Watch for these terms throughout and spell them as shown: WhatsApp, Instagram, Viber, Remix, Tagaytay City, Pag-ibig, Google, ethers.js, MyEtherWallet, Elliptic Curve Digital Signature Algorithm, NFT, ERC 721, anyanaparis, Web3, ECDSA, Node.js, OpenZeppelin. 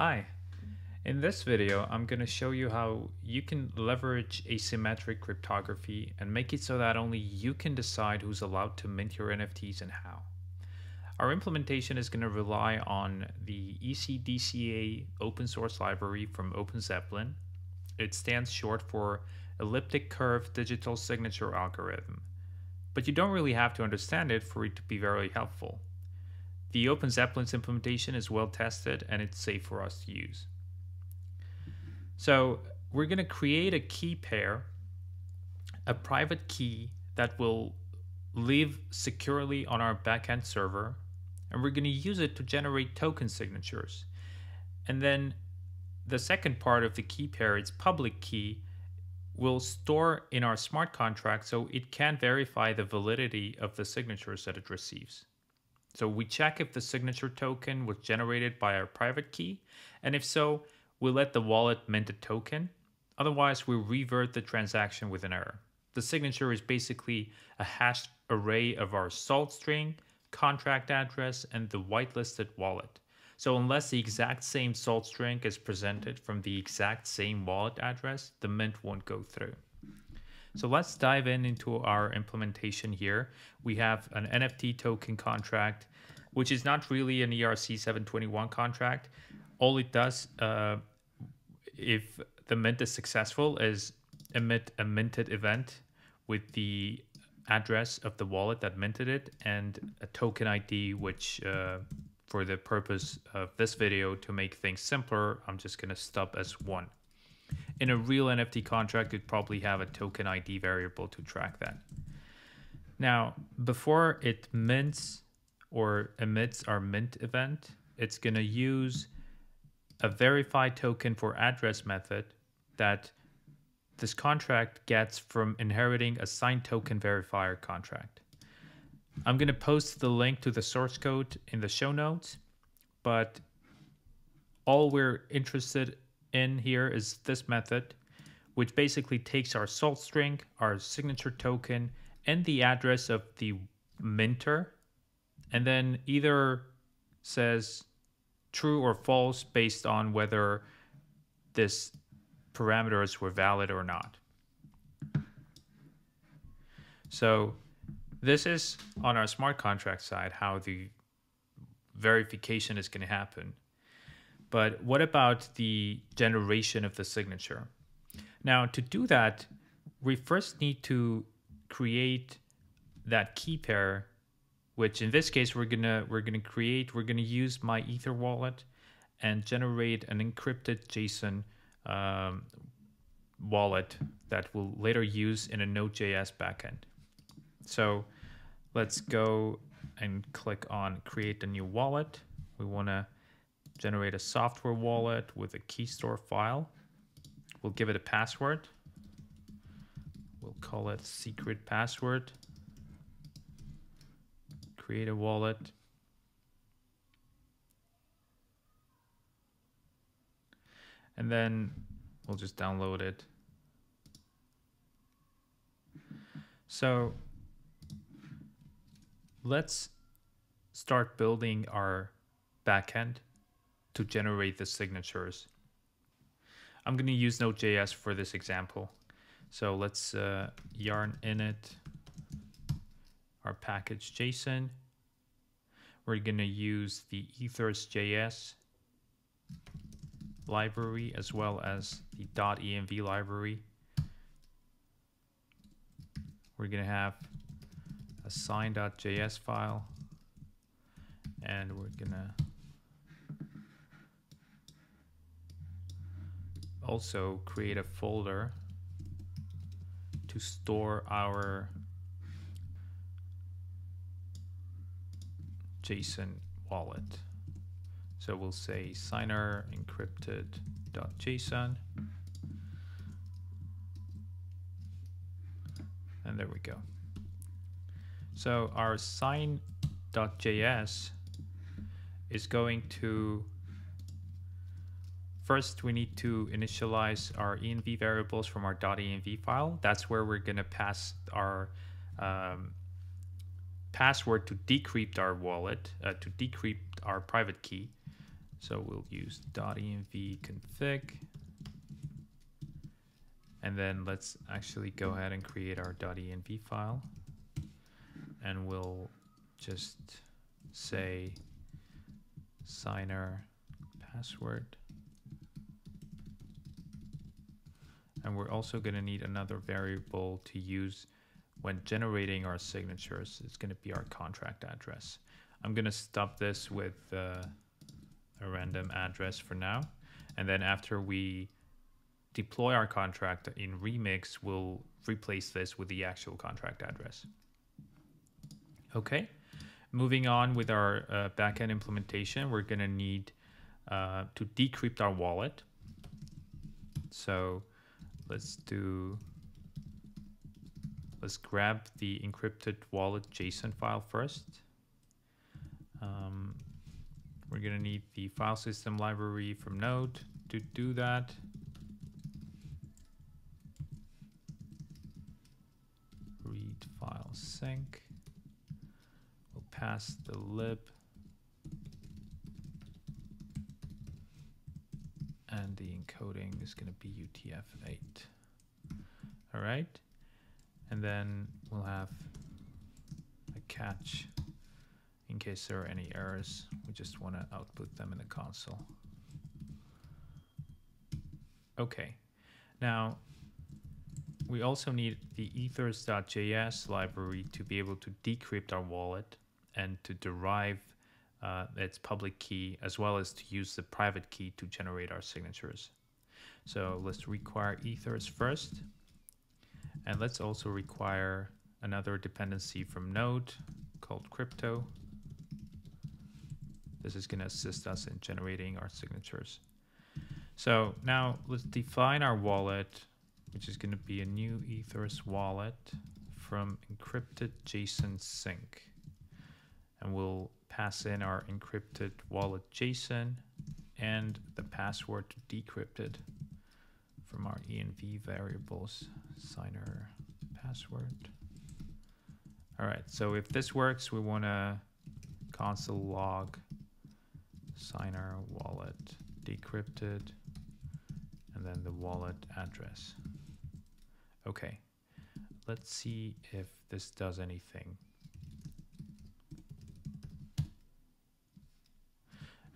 Hi, in this video, I'm going to show you how you can leverage asymmetric cryptography and make it so that only you can decide who's allowed to mint your NFTs and how. Our implementation is going to rely on the ECDSA open source library from OpenZeppelin. It stands short for Elliptic Curve Digital Signature Algorithm, but you don't really have to understand it for it to be very helpful. The OpenZeppelin's implementation is well tested and it's safe for us to use. So we're going to create a key pair, a private key that will live securely on our backend server, and we're going to use it to generate token signatures. And then the second part of the key pair, its public key, will store in our smart contract so it can verify the validity of the signatures that it receives. So we check if the signature token was generated by our private key, and if so, we let the wallet mint a token. Otherwise, we revert the transaction with an error. The signature is basically a hashed array of our salt string, contract address, and the whitelisted wallet. So unless the exact same salt string is presented from the exact same wallet address, the mint won't go through. So let's dive into our implementation here. We have an NFT token contract, which is not really an ERC 721 contract. All it does, if the mint is successful, is emit a minted event with the address of the wallet that minted it and a token ID, which for the purpose of this video, to make things simpler, I'm just going to stub as 1. In a real NFT contract, you'd probably have a token ID variable to track that. Now, before it mints or emits our mint event, it's going to use a verify token for address method that this contract gets from inheriting a signed token verifier contract. I'm going to post the link to the source code in the show notes, but all we're interested in here is this method, which basically takes our salt string, our signature token, and the address of the minter, and then either says true or false based on whether these parameters were valid or not. So this is on our smart contract side how the verification is going to happen. But what about the generation of the signature? Now, to do that, we first need to create that key pair, which in this case we're gonna use MyEtherWallet and generate an encrypted JSON wallet that we'll later use in a Node.js backend. So let's go and click on create a new wallet. We wanna generate a software wallet with a key store file. We'll give it a password. We'll call it secret password. Create a wallet. And then we'll just download it. So let's start building our backend to generate the signatures. I'm going to use Node.js for this example. So let's yarn init our package JSON. We're going to use the ethers.js library as well as the .env library. We're going to have a sign.js file, and we're going to also create a folder to store our JSON wallet. So we'll say signer encrypted.json, and there we go. So our sign.js is going to, first, we need to initialize our env variables from our .env file. That's where we're going to pass our password to decrypt our private key. So we'll use .env config. And then let's actually go ahead and create our .env file. And we'll just say signer password. And we're also going to need another variable to use when generating our signatures. It's going to be our contract address. I'm going to stop this with a random address for now. And then after we deploy our contract in Remix, we'll replace this with the actual contract address. Okay, moving on with our backend implementation, we're going to need to decrypt our wallet. So let's grab the encrypted wallet JSON file first. We're going to need the file system library from Node to do that. Read file sync. We'll pass the lib and the encoding is going to be UTF-8. All right. And then we'll have a catch in case there are any errors. We just want to output them in the console. Okay. Now, we also need the ethers.js library to be able to decrypt our wallet and to derive its public key, as well as to use the private key to generate our signatures. So let's require ethers first. And let's also require another dependency from Node called crypto. This is going to assist us in generating our signatures. So now let's define our wallet, which is going to be a new ethers wallet from encrypted JSON sync. And we'll pass in our encrypted wallet JSON and the password to decrypt it from our env variables, signer password. All right, so if this works, we want to console log signer wallet decrypted and then the wallet address. Okay, let's see if this does anything.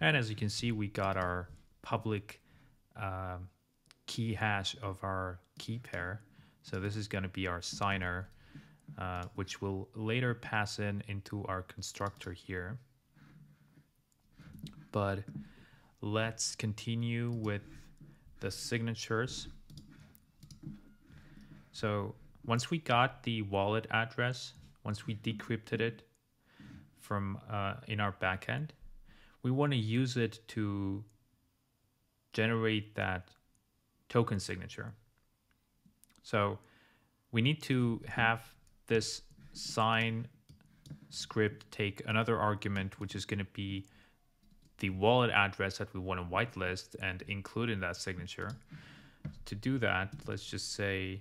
And as you can see, we got our public key hash of our key pair. So this is going to be our signer, which we'll later pass into our constructor here. But let's continue with the signatures. So once we got the wallet address, once we decrypted it from in our backend, we want to use it to generate that token signature. So we need to have this sign script take another argument, which is going to be the wallet address that we want to whitelist and include in that signature. To do that, let's just say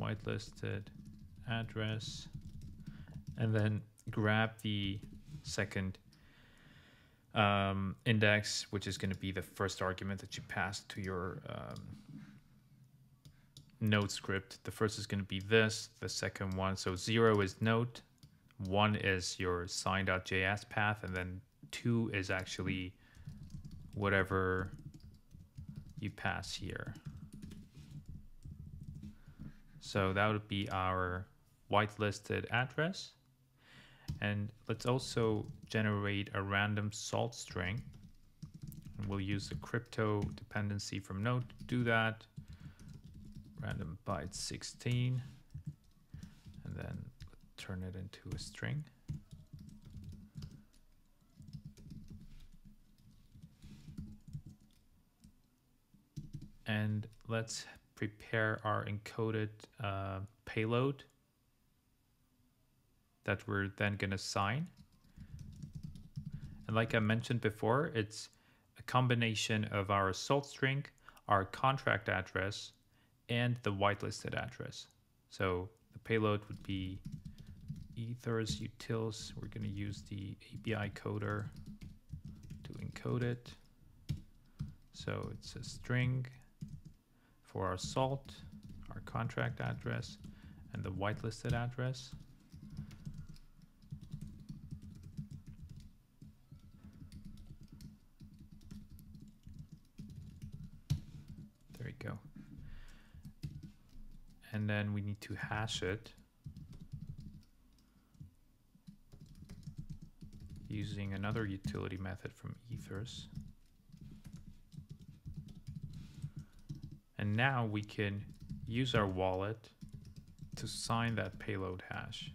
whitelisted address and then grab the second index, which is going to be the first argument that you pass to your node script. The first is going to be this, the second one. So 0 is node, 1 is your sign.js path, and then 2 is actually whatever you pass here. So that would be our whitelisted address. And let's also generate a random salt string. And we'll use the crypto dependency from Node to do that. Random byte 16. And then turn it into a string. And let's prepare our encoded payload that we're then going to sign. And like I mentioned before, it's a combination of our salt string, our contract address, and the whitelisted address. So the payload would be ethers utils. We're going to use the API coder to encode it. So it's a string for our salt, our contract address, and the whitelisted address. There we go. And then we need to hash it using another utility method from Ethers. And now we can use our wallet to sign that payload hash.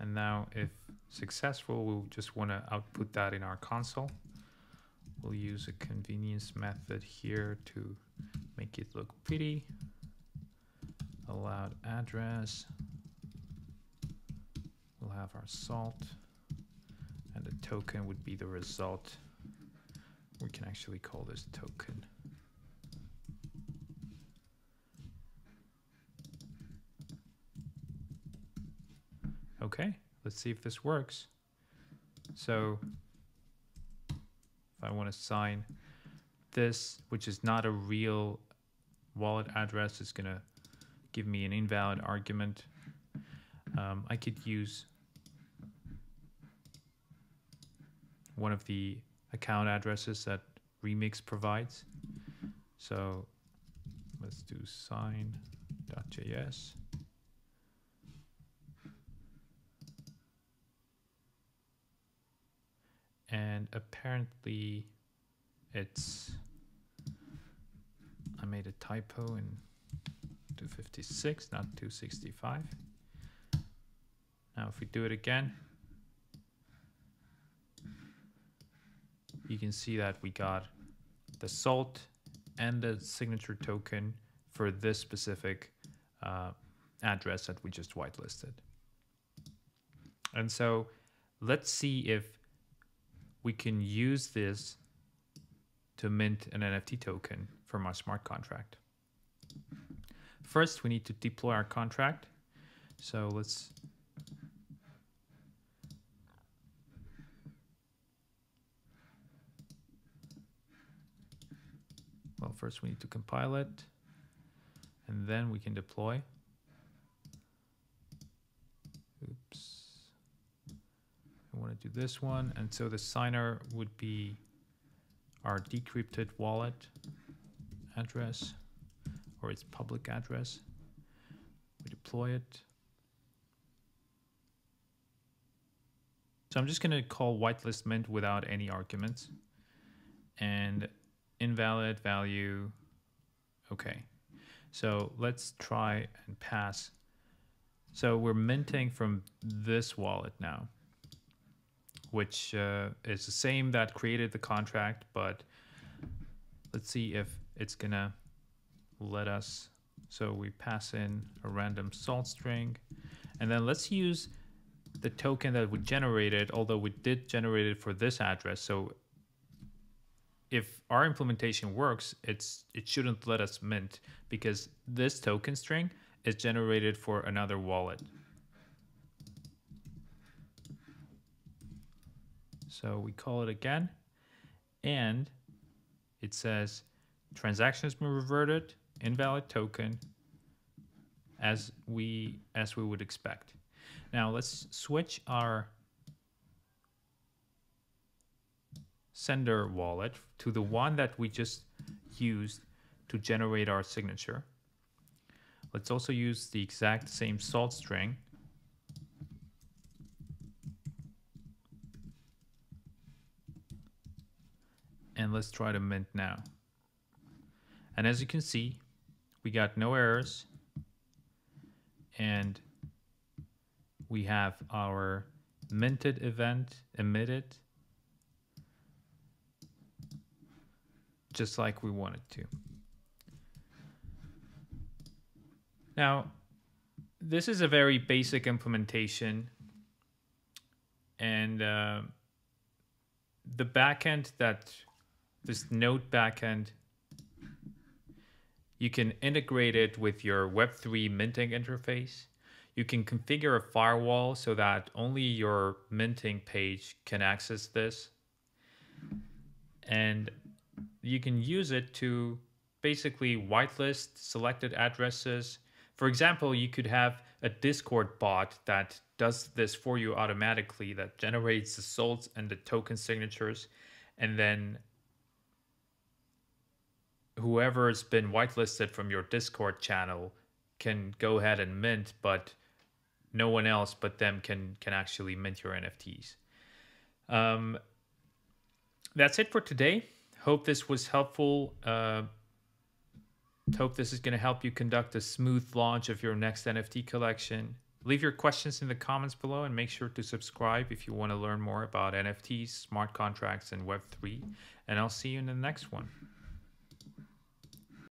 And now if successful, we'll just want to output that in our console. We'll use a convenience method here to make it look pretty. Allowed address. We'll have our salt, and the token would be the result. We can actually call this token. Okay, let's see if this works. So I want to sign this, which is not a real wallet address. It's going to give me an invalid argument. I could use one of the account addresses that Remix provides. So let's do sign.js. And apparently it's, I made a typo in 256, not 265. Now if we do it again, you can see that we got the salt and the signature token for this specific address that we just whitelisted. And so let's see if we can use this to mint an NFT token from our smart contract. First, we need to deploy our contract. So let's first we need to compile it, and then we can deploy. I want to do this one, and so the signer would be our decrypted wallet address or its public address. We deploy it. So I'm just going to call whitelist mint without any arguments, and invalid value. Okay, so let's try and pass. So we're minting from this wallet now, which is the same that created the contract, but let's see if it's gonna let us. So we pass in a random salt string, and then let's use the token that we generated, although we did generate it for this address. So if our implementation works, it shouldn't let us mint because this token string is generated for another wallet. So we call it again, and it says transaction has been reverted, invalid token, as we would expect. Now let's switch our sender wallet to the one that we just used to generate our signature. Let's also use the exact same salt string. And let's try to mint now. And as you can see, we got no errors, and we have our minted event emitted just like we wanted to. Now, this is a very basic implementation, and the backend that this Node backend You can integrate it with your Web3 minting interface. You can configure a firewall so that only your minting page can access this. And you can use it to basically whitelist selected addresses. For example, you could have a Discord bot that does this for you automatically, that generates the salts and the token signatures. And then whoever's been whitelisted from your Discord channel can go ahead and mint, but no one else but them can actually mint your NFTs. That's it for today. Hope this was helpful. Hope this is going to help you conduct a smooth launch of your next NFT collection. Leave your questions in the comments below and make sure to subscribe if you want to learn more about NFTs, smart contracts, and Web3. And I'll see you in the next one.